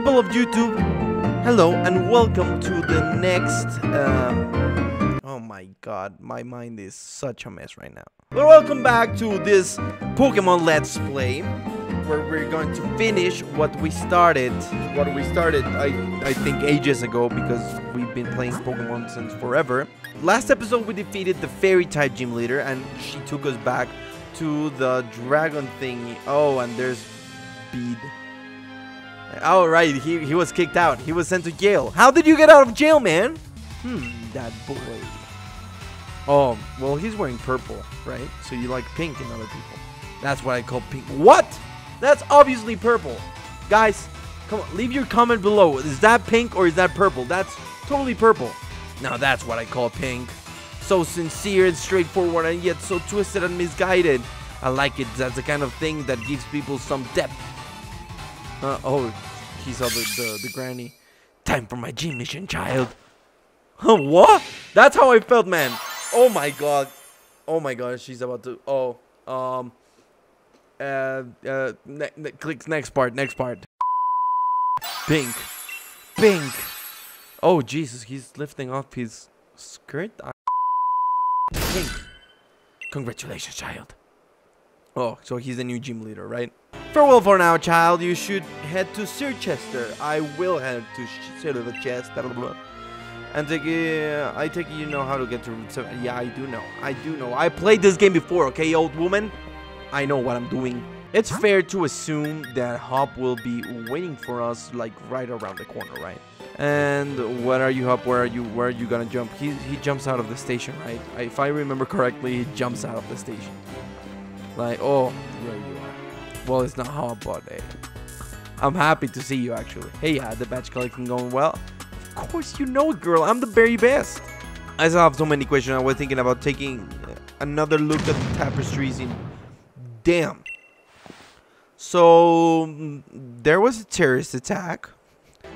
people of YouTube, hello and welcome to the next, oh my god, my mind is such a mess right now. But welcome back to this Pokemon Let's Play, where we're going to finish what we started, I think ages ago, because we've been playing Pokemon since forever. Last episode we defeated the Fairy-type gym leader and she took us back to the dragon thingy. Oh, and there's Bede. Oh, right, he was kicked out. He was sent to jail. How did you get out of jail, man? That boy. Oh, well, he's wearing purple, right? So you like pink in other people. That's what I call pink. What? That's obviously purple. Guys, come on, leave your comment below. Is that pink or is that purple? That's totally purple. Now that's what I call pink. So sincere and straightforward and yet so twisted and misguided. I like it. That's the kind of thing that gives people some depth. Oh, he saw the granny. Time for my gym mission, child. Huh, what? That's how I felt, man. Oh my god. Oh my god, she's about to... Oh, click next part. Pink. Pink. Oh, Jesus, he's lifting off his skirt. Pink. Congratulations, child. Oh, so he's the new gym leader, right? Farewell for now, child. You should head to Sir Chester. I will head to Sir Chester. And I take you know how to get to Route 7. Yeah, I do know. I played this game before, okay, old woman? I know what I'm doing. It's fair to assume that Hop will be waiting for us, like, right around the corner, right? And what are you, Hop? Where are you gonna jump? He jumps out of the station, right? If I remember correctly, he jumps out of the station. Like, oh, there you are. Well, it's not Hop, but hey, I'm happy to see you, actually. Hey, yeah, the batch collecting going well? Of course, you know it, girl. I'm the very best. I still have so many questions. I was thinking about taking another look at the tapestries in... Damn. So, there was a terrorist attack.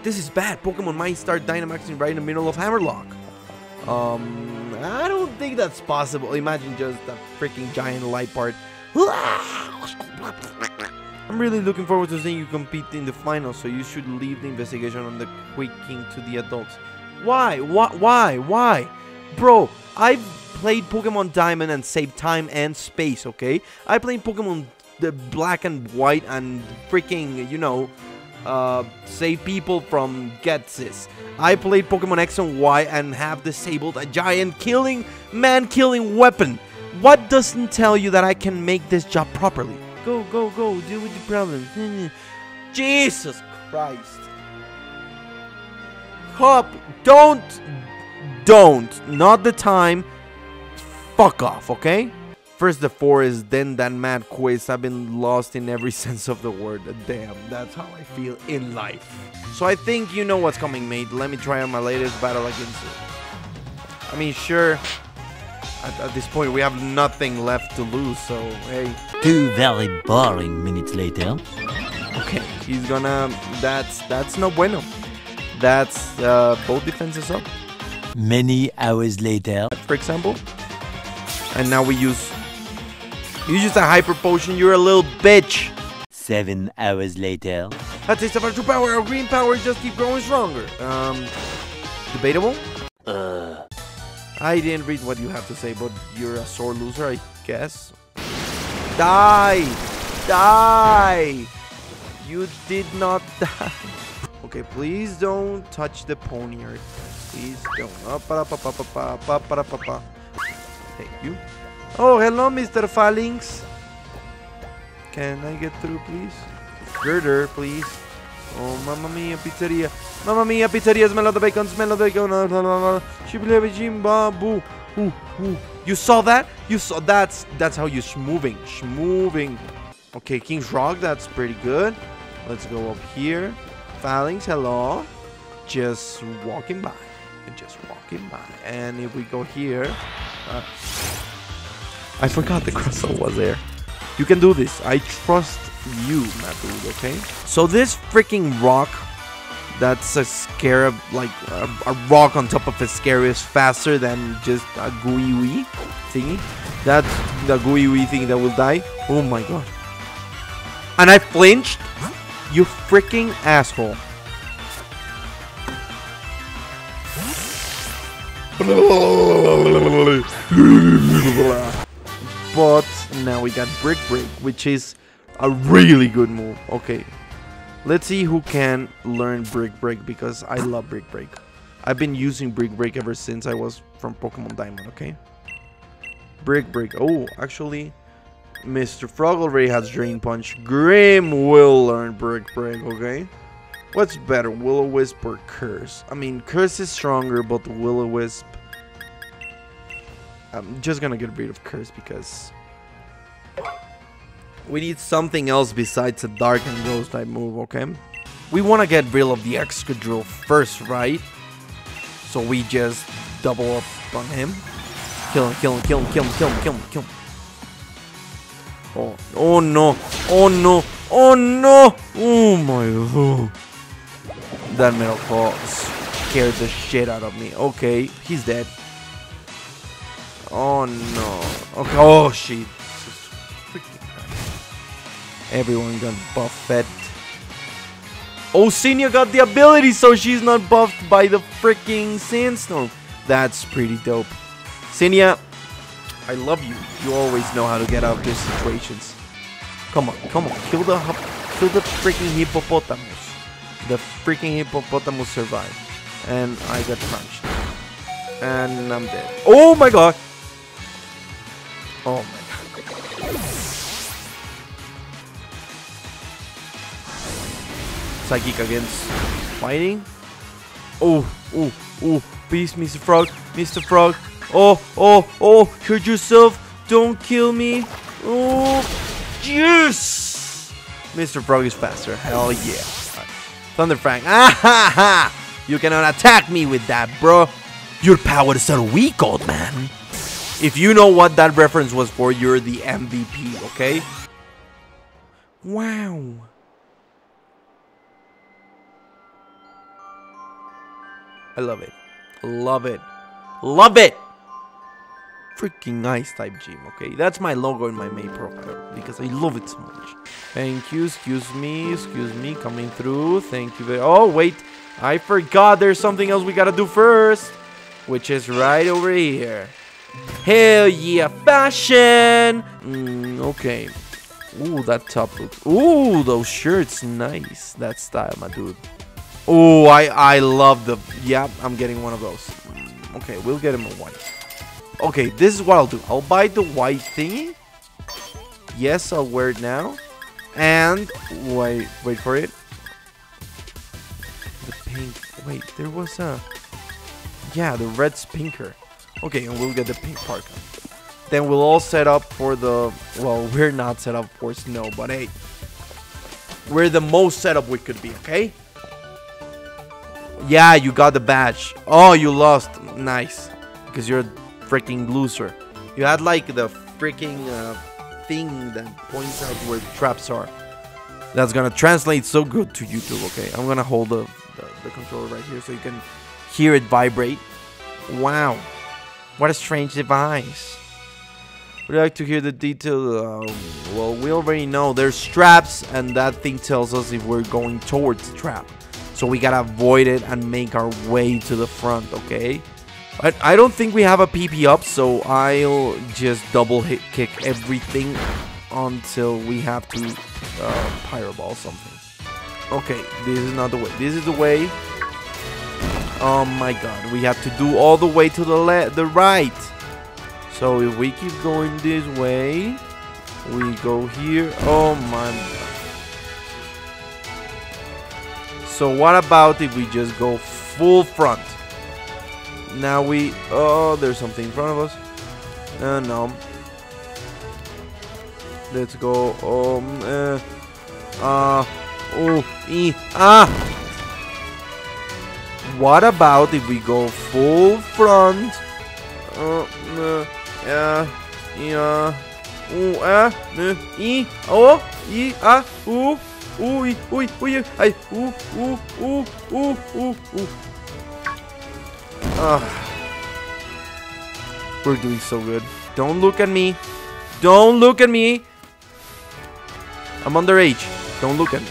This is bad. Pokemon might start Dynamaxing right in the middle of Hammerlock. I don't think that's possible. Imagine just that freaking giant light part. I'm really looking forward to seeing you compete in the finals, so you should leave the investigation on the quaking to the adults. Why? Bro, I've played Pokemon Diamond and saved time and space, okay? I played Pokemon the Black and White and freaking, you know, save people from Getsis. I played Pokemon X and Y and have disabled a giant man-killing weapon. What doesn't tell you that I can make this job properly? Go, deal with the problem. Jesus Christ. Hop, don't. Not the time. Fuck off, okay? First the forest, then that mad quiz. I've been lost in every sense of the word. Damn, that's how I feel in life. So I think you know what's coming, mate. Let me try on my latest battle against it. I mean, sure... At this point, we have nothing left to lose, so hey. 2 very boring minutes later. Okay, he's gonna... That's no bueno. That's both defenses up. Many hours later. For example. And now we use... You use a hyper potion, you're a little bitch. 7 hours later. A taste of our true power, our green power just keep growing stronger. Debatable? I didn't read what you have to say, but you're a sore loser, I guess. Die! You did not die. Okay, please don't touch the pony. Please don't. Thank you. Oh, hello, Mr. Fallings. Can I get through, please? Girder, please. Oh, mamma mia, pizzeria. Mamma mia, pizzeria, smell of the bacon. You saw that? That's how you're schmoving. Okay, King's Rock, that's pretty good. Let's go up here. Phalanx, hello. Just walking by. And if we go here... I forgot the crystal was there. You can do this. I trust you, my dude, okay? So this freaking rock... That's a scarab, like a rock on top of a scarab is faster than just a gooey thingy. That's the gooey thing that will die. Oh my god. And I flinched? You freaking asshole. But now we got Brick Break, which is a really good move. Okay, let's see who can learn Brick Break, because I love Brick Break. I've been using Brick Break ever since I was from Pokemon Diamond, okay? Brick Break. Oh, actually, Mr. Frog already has Drain Punch. Grim will learn Brick Break, okay? What's better, Will-O-Wisp or Curse? I mean, Curse is stronger, but Will-O-Wisp... I'm just gonna get rid of Curse, because... we need something else besides a Dark and Ghost type move, okay? We wanna get rid of the Excadrill first, right? So we just double up on him. Kill him, kill him, kill him, kill him, kill him, kill him, kill him. Oh, oh no, oh no, oh no! Oh my god. That Metal Claw scared the shit out of me. Okay, he's dead. Oh no. Okay, oh shit. Everyone got buffed. Oh, Xenia got the ability, so she's not buffed by the freaking sandstorm. That's pretty dope. Xenia, I love you. You always know how to get out of these situations. Come on, come on. Kill the freaking hippopotamus. The freaking hippopotamus survived. And I got punched. And I'm dead. Oh my god. Oh my god. Psychic against fighting. Oh, oh, oh. Please, Mr. Frog. Mr. Frog. Oh, oh, oh, hurt yourself. Don't kill me. Oh, yes. Mr. Frog is faster. Hell yeah. Right. Thunder Frank. Ah ha ha. You cannot attack me with that, bro. Your powers are weak, old man. If you know what that reference was for, you're the MVP, okay? Wow. I love it. Love it. Love it. Freaking ice type gym, okay? That's my logo in my main profile because I love it so much. Thank you, excuse me, coming through. Thank you very. Oh wait, I forgot. There's something else we gotta do first, which is right over here. Hell yeah, fashion. Okay. Ooh, that top look. Ooh, those shirts, nice. That style, my dude. Ooh, I love the. Yeah, I'm getting one of those. Okay, we'll get him a white. Okay, this is what I'll do. I'll buy the white thingy. Yes, I'll wear it now. And wait for it. The pink. Wait, there was a. Yeah, the red's pinker. Okay, and we'll get the pink parka. Then we'll all set up for the. Well, we're not set up for snow, but hey, we're the most set up we could be. Okay. Yeah, you got the badge. Oh, you lost. Nice, because you're. Freaking loser. You had like the freaking thing that points out where traps are. That's gonna translate so good to YouTube, okay? I'm gonna hold the controller right here so you can hear it vibrate. Wow. What a strange device. Would you like to hear the detail? Well, we already know there's traps and that thing tells us if we're going towards the trap. So we gotta avoid it and make our way to the front, okay? I don't think we have a PP up, so I'll just double hit kick everything until we have to Pyroball something. Okay, this is not the way. This is the way. Oh my god, we have to do all the way to the right. So if we keep going this way, we go here. Oh my god. So what about if we just go full front? Now we... Oh, there's something in front of us. No. Let's go... What about if we go full front? We're doing so good. Don't look at me. Don't look at me. I'm underage. Don't look at me.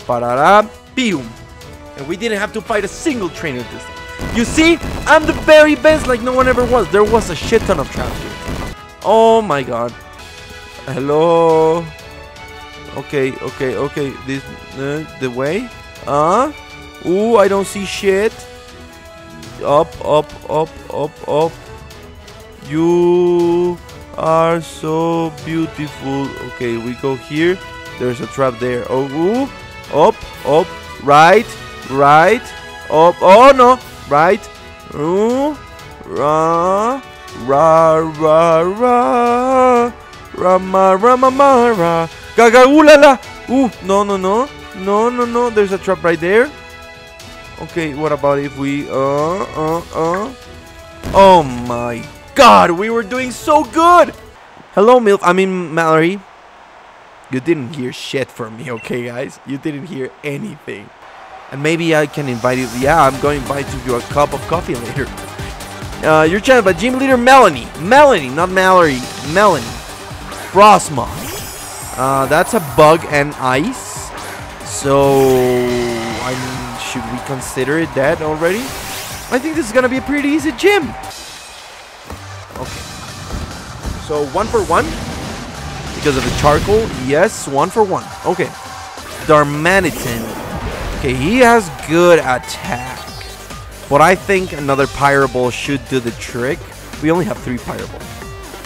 Parara, boom. And we didn't have to fight a single trainer this time. You see? I'm the very best like no one ever was. There was a shit ton of traps here. Oh my god. Hello. Okay, okay, okay. This the way? Ooh, I don't see shit. Up, up, up, up, up. You are so beautiful. Okay, we go here. There's a trap there. Oh, ooh. Up, up, right, right, up. Oh no, right. Ooh, ra, ra, ra, ra, rama, rama, mara, gaga, ooh la la. Ooh, no, no, no, no, no, no. There's a trap right there. Okay, what about if we Oh my god, we were doing so good! Hello, Milf. I mean, Mallory. You didn't hear shit from me, okay, guys? You didn't hear anything. And maybe I can invite you. Yeah, I'm going to invite you to a cup of coffee later. Your channel by gym leader Melony. Melony, not Mallory. Melony. Frostma. That's a bug and ice. So, I mean, should we consider it that already? I think this is gonna be a pretty easy gym. Okay. So 1 for 1. Because of the charcoal. Yes, 1 for 1. Okay. Darmanitan. Okay, he has good attack. But I think another Pyro Ball should do the trick. We only have 3 Pyro Balls.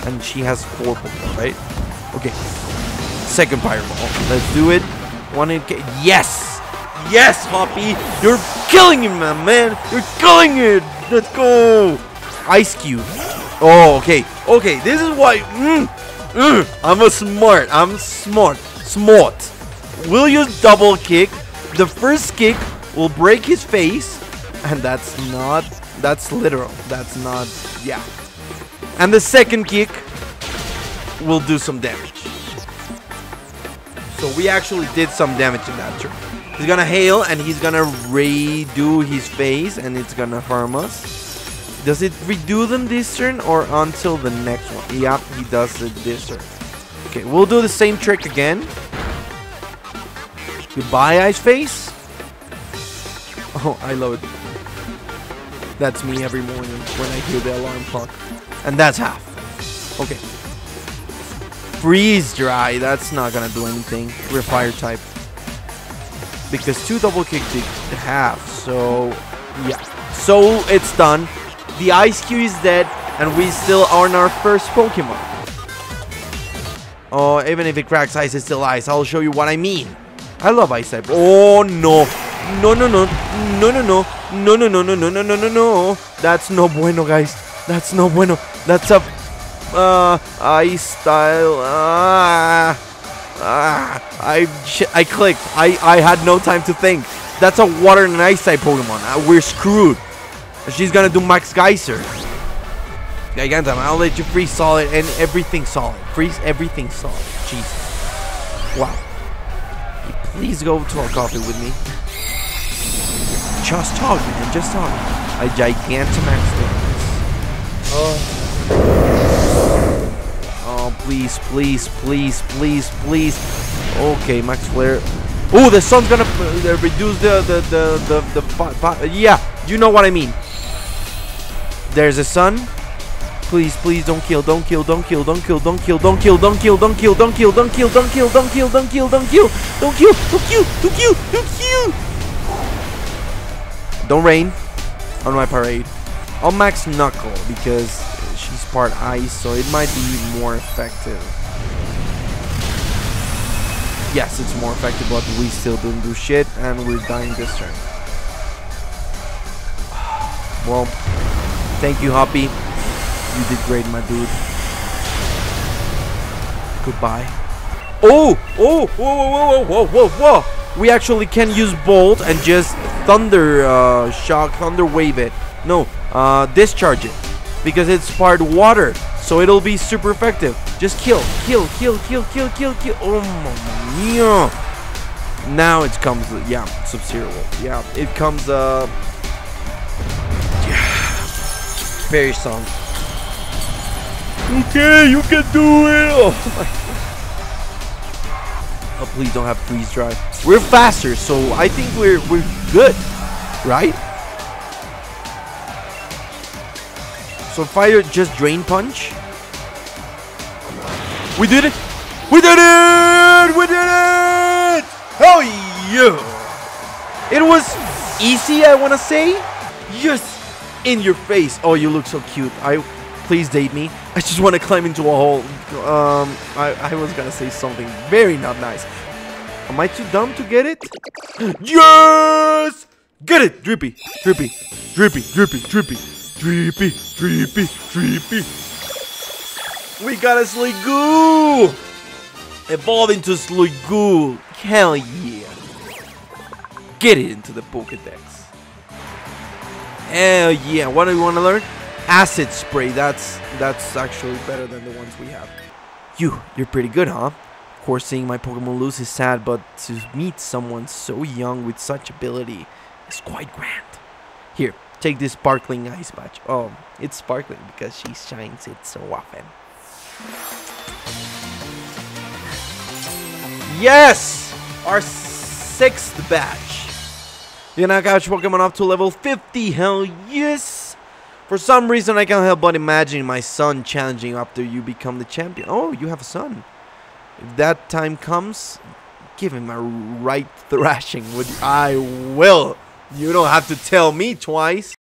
And she has 4 Pokemon, right? Okay. Second Pyro Ball. Let's do it. 1 8K. Yes! Yes, Hoppy! You're killing it, my man! You're killing it! Let's go! Ice Cube. Oh, okay. Okay, this is why... I'm a smart. I'm smart. Smart. We'll use double kick. The first kick will break his face. And that's not... That's literal. That's not... Yeah. And the second kick will do some damage. So we actually did some damage in that turn. He's gonna hail and he's gonna redo his face and it's gonna harm us. Does it redo them this turn or until the next one? Yep, he does it this turn. Okay, we'll do the same trick again. Goodbye, Ice Face. Oh, I love it. That's me every morning when I hear the alarm clock. And that's half. Okay. Freeze dry, that's not gonna do anything. We're fire type. Because 2 double kicks to half, so yeah. So it's done. The Ice Cube is dead, and we still are on our first Pokemon. Oh, even if it cracks ice, it's still ice. I'll show you what I mean. I love ice type. Oh no, no no no no no no no no no no no no no no no. That's no bueno, guys. That's no bueno. That's a ice style. I clicked. I had no time to think. That's a water and ice type Pokemon. We're screwed. She's gonna do Max Geyser. Gigantam, I'll let you freeze solid and everything solid. Freeze everything solid. Jesus. Wow. Please go to a coffee with me. Just talk, man. Just talk. A Gigantamax. Oh. Please, please, please, please, please. Okay, Max Flare. Oh, the sun's gonna reduce the yeah, you know what I mean. There's a sun. Please, please, don't kill, don't kill, don't kill, don't kill, don't kill, don't kill, don't kill, don't kill, don't kill, don't kill, don't kill, don't kill, don't kill, don't kill, don't kill, don't kill, don't kill, don't kill. Don't rain on my parade. On Max Knuckle because she's part ice, so it might be more effective. Yes, it's more effective, but we still don't do shit, and we're dying this turn. Well, thank you, Hoppy. You did great, my dude. Goodbye. Oh, oh, whoa, whoa, whoa, whoa, whoa, whoa! We actually can use Bolt and just Thunder Shock, Thunder Wave it. No, discharge it. Because it's part water, so it'll be super effective. Just kill, kill, kill, kill, kill, kill, kill. Oh, mamma mia. Now it comes, yeah, Sub-Zero. Yeah, it comes, yeah. Fairy Song. Okay, you can do it. Oh, my God. Oh, please don't have freeze dry. We're faster, so I think we're good, right? So fire just drain punch. We did it! We did it! We did it! Hell yeah! It was easy, I wanna say. Yes! In your face! Oh, you look so cute. Please date me. I just wanna climb into a hole. I was gonna say something very not nice. Am I too dumb to get it? Yes! Get it! Dreepy! Dreepy! Dreepy! Dreepy! Dreepy! Dreepy! Dreepy! Dreepy! We got a Sliggoo! Evolve into Sliggoo! Hell yeah! Get it into the Pokédex! Hell yeah! What do we want to learn? Acid Spray! That's actually better than the ones we have. You're pretty good, huh? Of course, seeing my Pokémon lose is sad, but to meet someone so young with such ability is quite grand. Here. Take this sparkling ice patch. Oh, it's sparkling because she shines it so often. Yes! Our 6th batch. You now catch Pokemon up to level 50. Hell yes! For some reason, I can't help but imagine my son challenging after you become the champion. Oh, you have a son. If that time comes, give him a right thrashing. I will. You don't have to tell me twice.